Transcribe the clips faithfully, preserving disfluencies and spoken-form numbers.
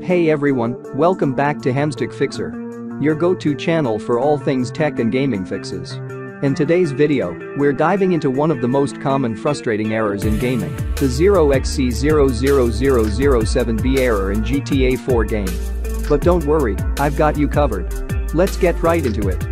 Hey everyone, welcome back to Hamztech Fixer, your go-to channel for all things tech and gaming fixes. In today's video, we're diving into one of the most common frustrating errors in gaming, the zero x c zero zero zero zero zero seven b error in G T A four game. But don't worry, I've got you covered. Let's get right into it.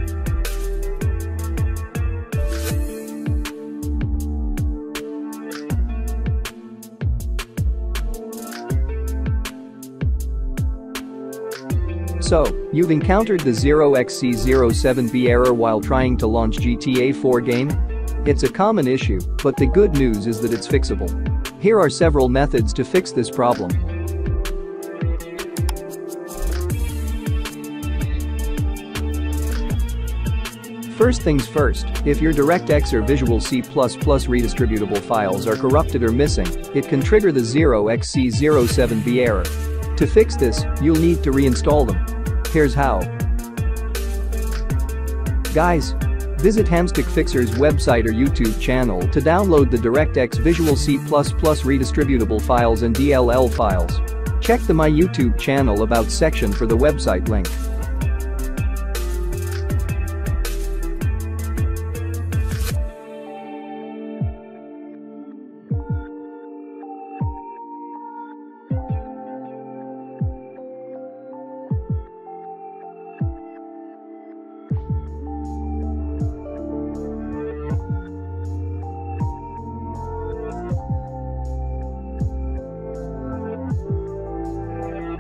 So, you've encountered the zero x c zero zero zero seven b error while trying to launch G T A four game? It's a common issue, but the good news is that it's fixable. Here are several methods to fix this problem. First things first, if your DirectX or Visual C plus plus redistributable files are corrupted or missing, it can trigger the zero x c zero zero zero seven b error. To fix this, you'll need to reinstall them. Here's how. Guys, visit Hamztech Fixer's website or YouTube channel to download the DirectX Visual C plus plus redistributable files and D L L files. Check the My YouTube channel about section for the website link.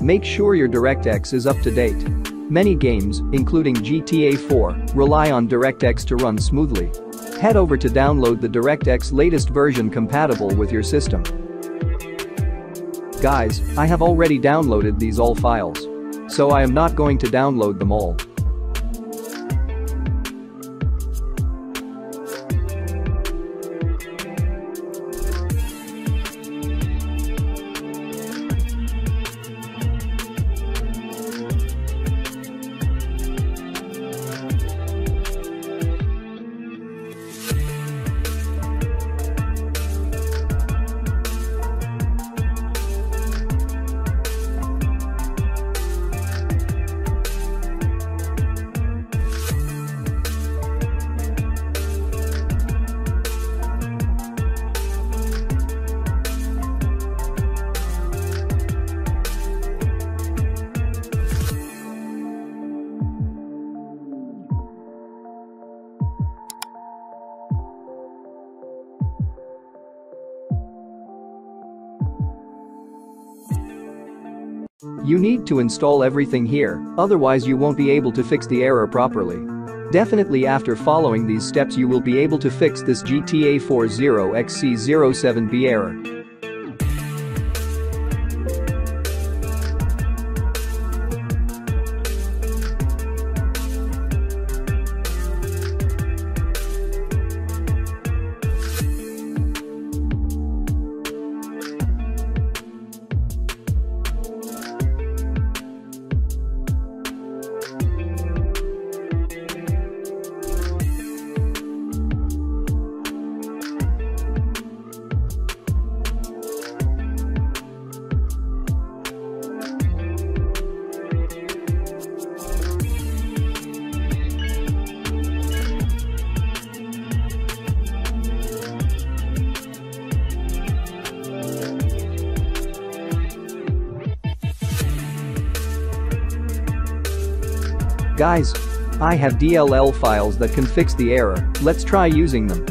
Make sure your DirectX is up to date. Many games, including G T A four, rely on DirectX to run smoothly. Head over to download the DirectX latest version compatible with your system. Guys, I have already downloaded these all files. So I am not going to download them all. You need to install everything here, otherwise you won't be able to fix the error properly. Definitely after following these steps you will be able to fix this G T A four zero x c zero zero zero seven b error. Guys, I have D L L files that can fix the error, let's try using them.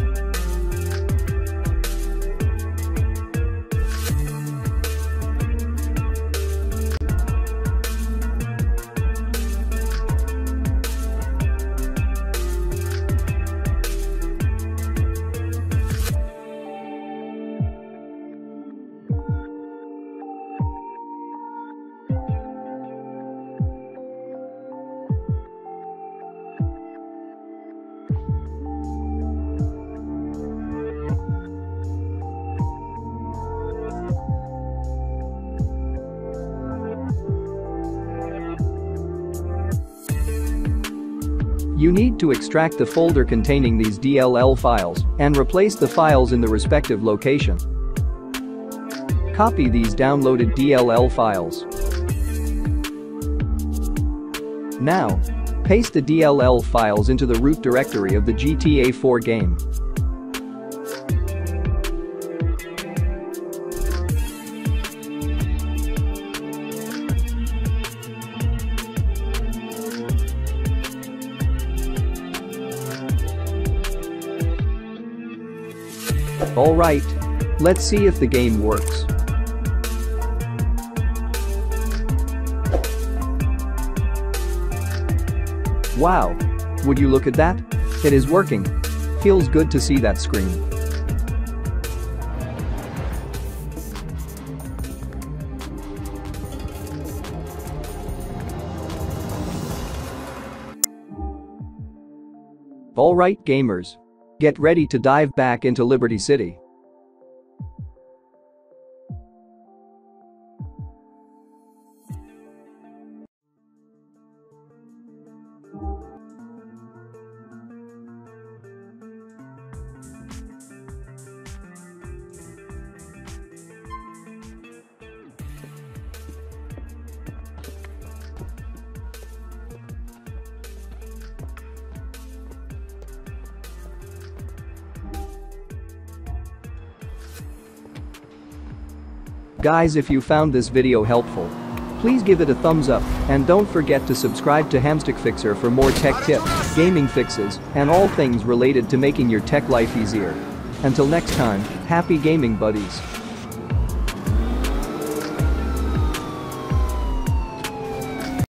You need to extract the folder containing these D L L files and replace the files in the respective location. Copy these downloaded D L L files. Now, paste the D L L files into the root directory of the G T A four game. Alright, let's see if the game works. Wow! Would you look at that? It is working. Feels good to see that screen. Alright gamers, get ready to dive back into Liberty City. Guys, if you found this video helpful, please give it a thumbs up and don't forget to subscribe to Hamztech Fixer for more tech tips, gaming fixes, and all things related to making your tech life easier. Until next time, happy gaming buddies.